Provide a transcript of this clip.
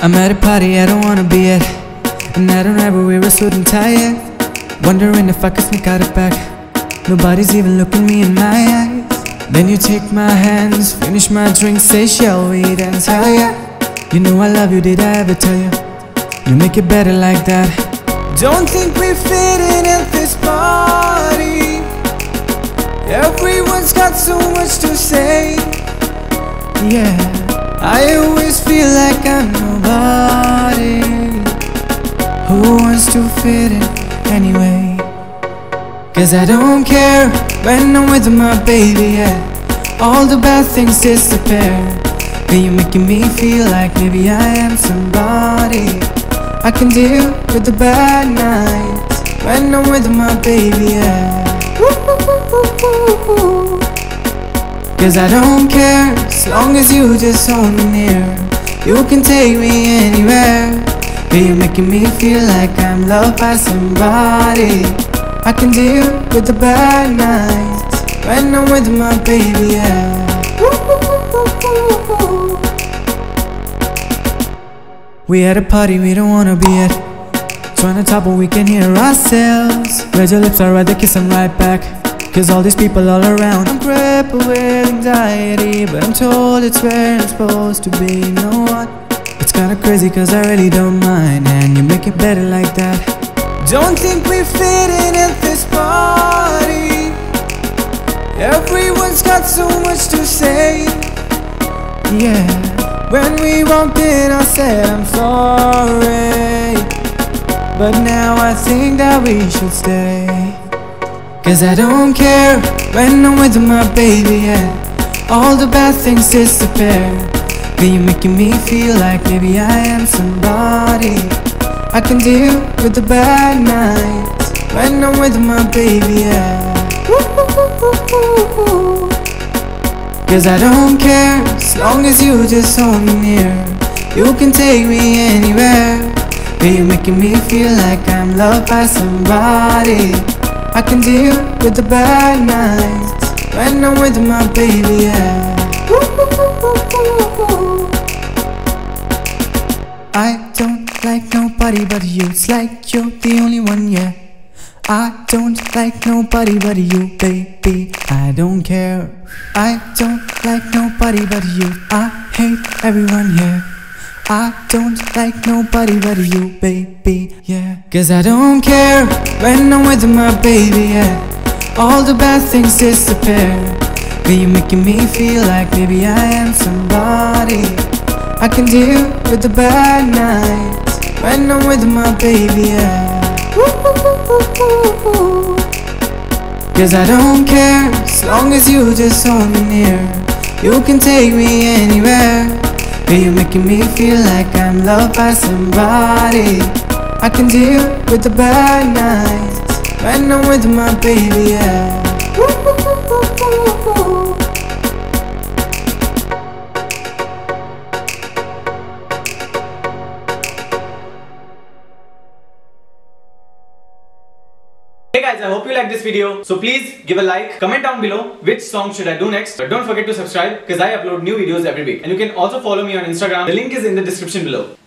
I'm at a party I don't wanna be at, and I don't know where we were suit and tie at. Wondering if I could sneak out of back. Nobody's even looking me in my eyes. Then you take my hands, finish my drink, say shall we dance? Hell yeah. You know I love you, did I ever tell you? You make it better like that. Don't think we fit in at this party. Everyone's got so much to say. Yeah, I always feel like I'm nobody. Who wants to fit in anyway? Cause I don't care when I'm with my baby, yeah. All the bad things disappear. And you're making me feel like maybe I am somebody. I can deal with the bad nights when I'm with my baby, yeah. Cause I don't care, as long as you just hold me near. You can take me anywhere. But you're making me feel like I'm loved by somebody. I can deal with the bad nights when I'm with my baby, yeah. We at a party we don't wanna be at. Trying to talk but we can hear ourselves. Red your lips, I'd rather kiss them right back. Cause all these people all around, I'm crippled with anxiety, but I'm told it's where I'm supposed to be. You know what? It's kinda crazy cause I really don't mind, and you make it better like that. Don't think we fit in at this party. Everyone's got so much to say. Yeah. When we walked in I said I'm sorry, but now I think that we should stay. Cause I don't care when I'm with my baby, yeah. All the bad things disappear. But you're making me feel like maybe I am somebody. I can deal with the bad nights when I'm with my baby, yeah. Cause I don't care, as long as you just hold me near. You can take me anywhere. But you're making me feel like I'm loved by somebody. I can deal with the bad nights when I'm with my baby, yeah. I don't like nobody but you. It's like you're the only one, yeah. I don't like nobody but you, baby. I don't care. I don't like nobody but you. I hate everyone, yeah. I don't like nobody but you, baby, yeah. Cause I don't care when I'm with my baby, yeah. All the bad things disappear. But you're making me feel like maybe I am somebody. I can deal with the bad nights when I'm with my baby, yeah. Cause I don't care, as long as you just hold me near. You can take me anywhere. But you're making me feel like I'm loved by somebody. I can deal with the bad nights when I'm with my baby, yeah. Hey guys, I hope you like this video, so please give a like, comment down below which song should I do next, but don't forget to subscribe because I upload new videos every week, and you can also follow me on Instagram, the link is in the description below.